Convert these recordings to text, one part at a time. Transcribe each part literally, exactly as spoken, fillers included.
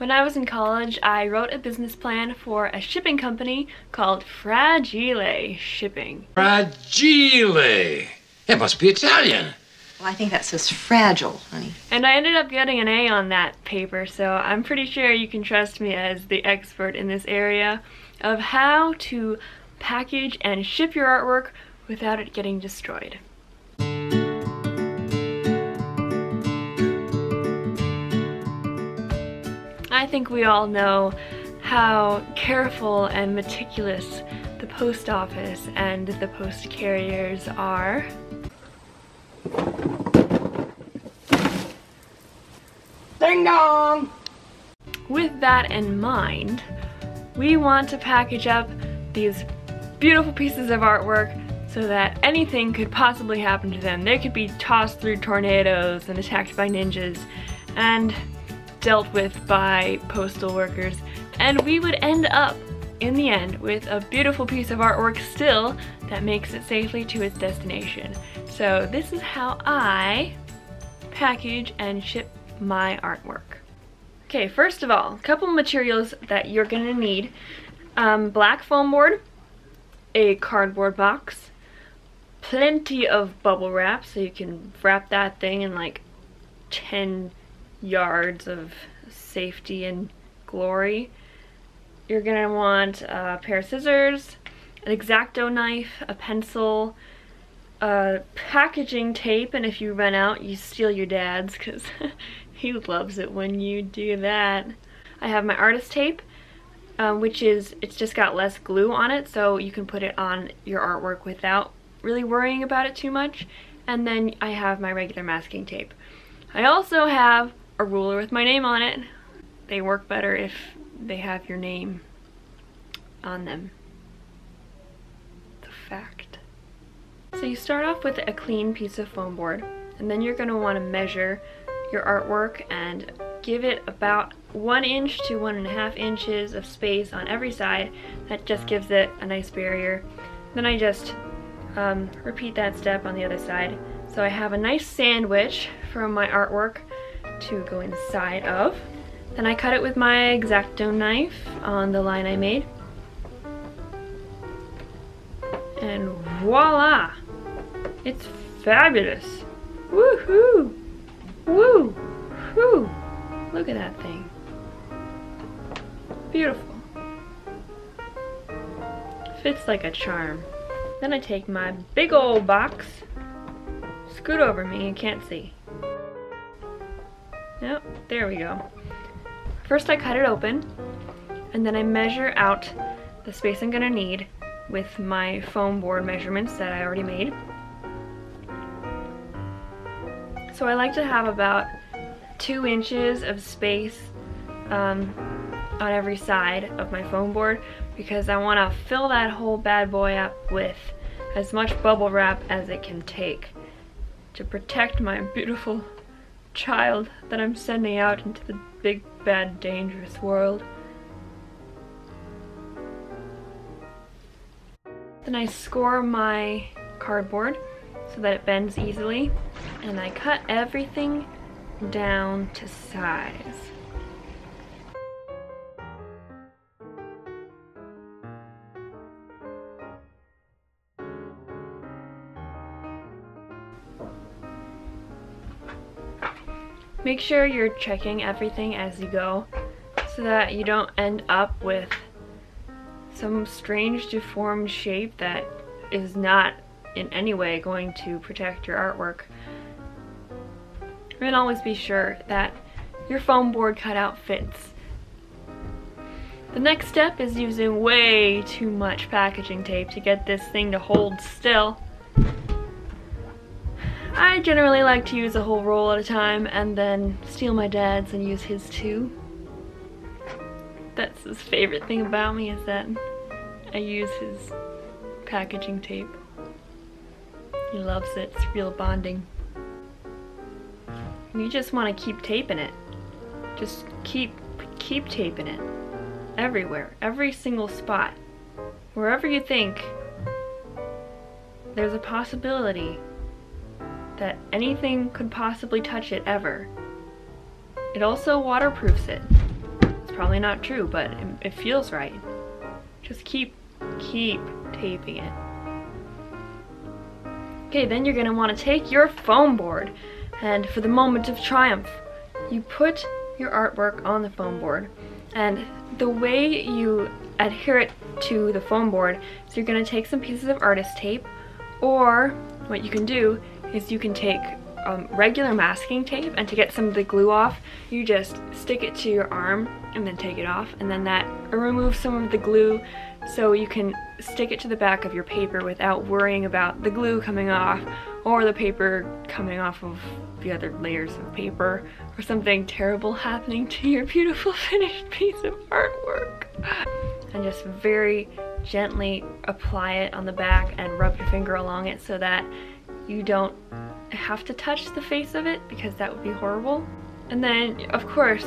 When I was in college, I wrote a business plan for a shipping company called Fragile Shipping. Fragile! It must be Italian. Well, I think that says fragile, honey. And I ended up getting an A on that paper, so I'm pretty sure you can trust me as the expert in this area of how to package and ship your artwork without it getting destroyed. I think we all know how careful and meticulous the post office and the post carriers are. Ding dong! With that in mind, we want to package up these beautiful pieces of artwork so that anything could possibly happen to them. They could be tossed through tornadoes and attacked by ninjas and dealt with by postal workers, and we would end up in the end with a beautiful piece of artwork still that makes it safely to its destination. So this is how I package and ship my artwork. Okay, first of all, a couple materials that you're gonna need. Um, black foam board, a cardboard box, plenty of bubble wrap, so you can wrap that thing in like ten yards of safety and glory. You're gonna want a pair of scissors, an X-Acto knife, a pencil, uh, packaging tape, and if you run out, you steal your dad's, because he loves it when you do that. I have my artist tape, uh, which is, it's just got less glue on it, so you can put it on your artwork without really worrying about it too much. And then I have my regular masking tape. I also have a ruler with my name on it. They work better if they have your name on them. The fact. So you start off with a clean piece of foam board, and then you're going to want to measure your artwork and give it about one inch to one and a half inches of space on every side. That just gives it a nice barrier. Then I just um, repeat that step on the other side. So I have a nice sandwich from my artwork to go inside of. Then I cut it with my X-Acto knife on the line I made. And voila! It's fabulous! Woohoo! Woo! Woo! Look at that thing. Beautiful. Fits like a charm. Then I take my big old box. Scoot over me, you can't see. Yep, there we go. First I cut it open, and then I measure out the space I'm gonna need with my foam board measurements that I already made. So I like to have about two inches of space um, on every side of my foam board, because I wanna fill that whole bad boy up with as much bubble wrap as it can take to protect my beautiful child that I'm sending out into the big, bad, dangerous world. Then I score my cardboard so that it bends easily, and I cut everything down to size. Make sure you're checking everything as you go so that you don't end up with some strange deformed shape that is not in any way going to protect your artwork. And always be sure that your foam board cutout fits. The next step is using way too much packaging tape to get this thing to hold still. I generally like to use a whole roll at a time and then steal my dad's and use his too. That's his favorite thing about me, is that I use his packaging tape. He loves it, it's real bonding. You just want to keep taping it. Just keep, keep taping it. Everywhere, every single spot. Wherever you think there's a possibility that anything could possibly touch it ever. It also waterproofs it. probably not true, but it, it feels right. Just keep, keep taping it. Okay, then you're gonna wanna take your foam board, and for the moment of triumph, you put your artwork on the foam board. And the way you adhere it to the foam board, so you're gonna take some pieces of artist tape, or what you can do is you can take um, regular masking tape, and to get some of the glue off, you just stick it to your arm and then take it off, and then that removes some of the glue so you can stick it to the back of your paper without worrying about the glue coming off or the paper coming off of the other layers of paper or something terrible happening to your beautiful finished piece of artwork. And just very gently apply it on the back and rub your finger along it so that you don't have to touch the face of it, because that would be horrible. And then, of course,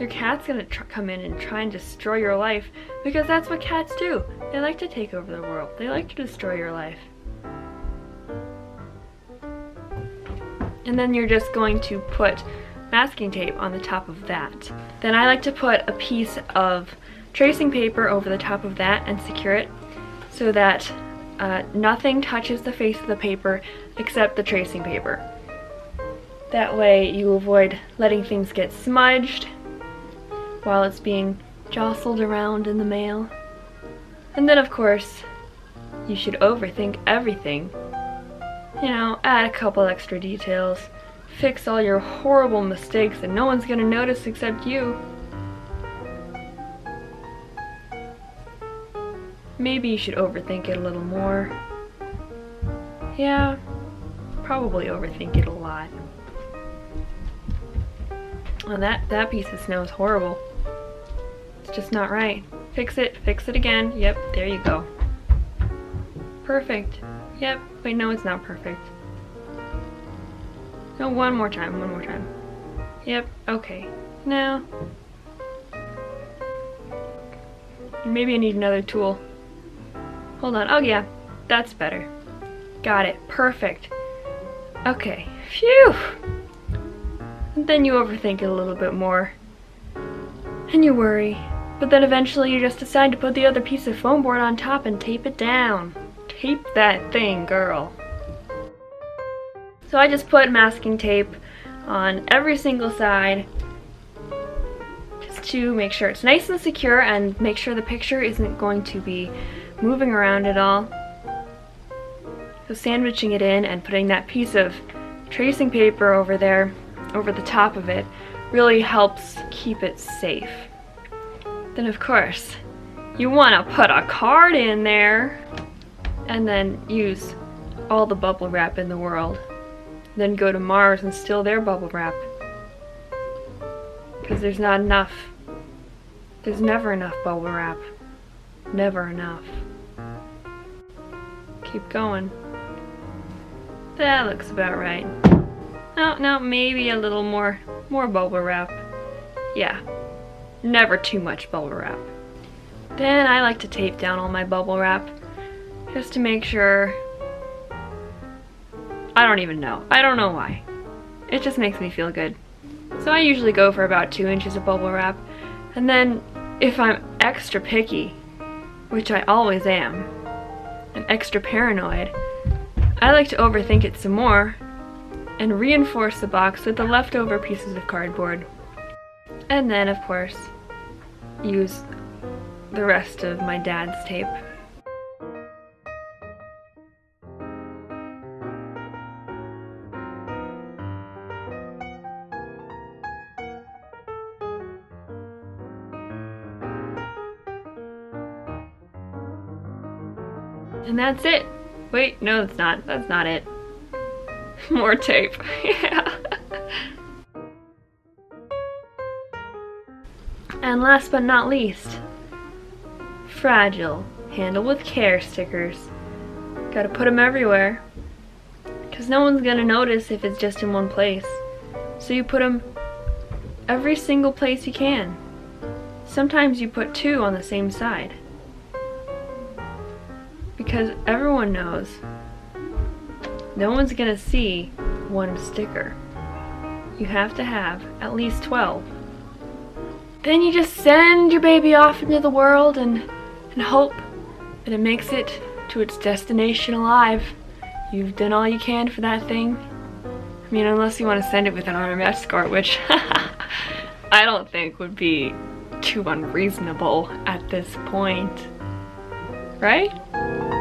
your cat's gonna tr come in and try and destroy your life, because that's what cats do. They like to take over the world. They like to destroy your life. And then you're just going to put masking tape on the top of that. Then I like to put a piece of tracing paper over the top of that and secure it so that uh, nothing touches the face of the paper except the tracing paper. That way you avoid letting things get smudged while it's being jostled around in the mail. And then, of course, you should overthink everything. You know, add a couple extra details, fix all your horrible mistakes, and no one's gonna notice except you. Maybe you should overthink it a little more. Yeah, probably overthink it a lot. Well, that, that piece of snow is horrible. It's just not right. Fix it, fix it again. Yep, there you go. Perfect. Yep, wait, no, it's not perfect. No, one more time, one more time. Yep, okay. Now, maybe I need another tool. Hold on, oh yeah, that's better. Got it, perfect. Okay, phew! And then you overthink it a little bit more. And you worry. But then eventually you just decide to put the other piece of foam board on top and tape it down. Tape that thing, girl. So I just put masking tape on every single side just to make sure it's nice and secure and make sure the picture isn't going to be moving around at all. So sandwiching it in and putting that piece of tracing paper over there, over the top of it, really helps keep it safe. Then, of course, you want to put a card in there and then use all the bubble wrap in the world. Then go to Mars and steal their bubble wrap, because there's not enough. There's never enough bubble wrap. Never enough. Keep going. That looks about right. No, no, maybe a little more, more bubble wrap. Yeah, never too much bubble wrap. Then I like to tape down all my bubble wrap just to make sure. I don't even know. I don't know why. It just makes me feel good. So I usually go for about two inches of bubble wrap. And then if I'm extra picky, which I always am, and extra paranoid, I like to overthink it some more and reinforce the box with the leftover pieces of cardboard. And then, of course, use the rest of my dad's tape. And that's it. Wait, no, that's not. That's not it. More tape. Yeah. And last but not least, fragile. Handle with care stickers. Gotta put them everywhere, because no one's gonna notice if it's just in one place. So you put them every single place you can. Sometimes you put two on the same side, because everyone knows no one's gonna see one sticker. You have to have at least twelve. Then you just send your baby off into the world and, and hope that it makes it to its destination alive. You've done all you can for that thing. I mean, unless you want to send it with an armed escort, which I don't think would be too unreasonable at this point, right?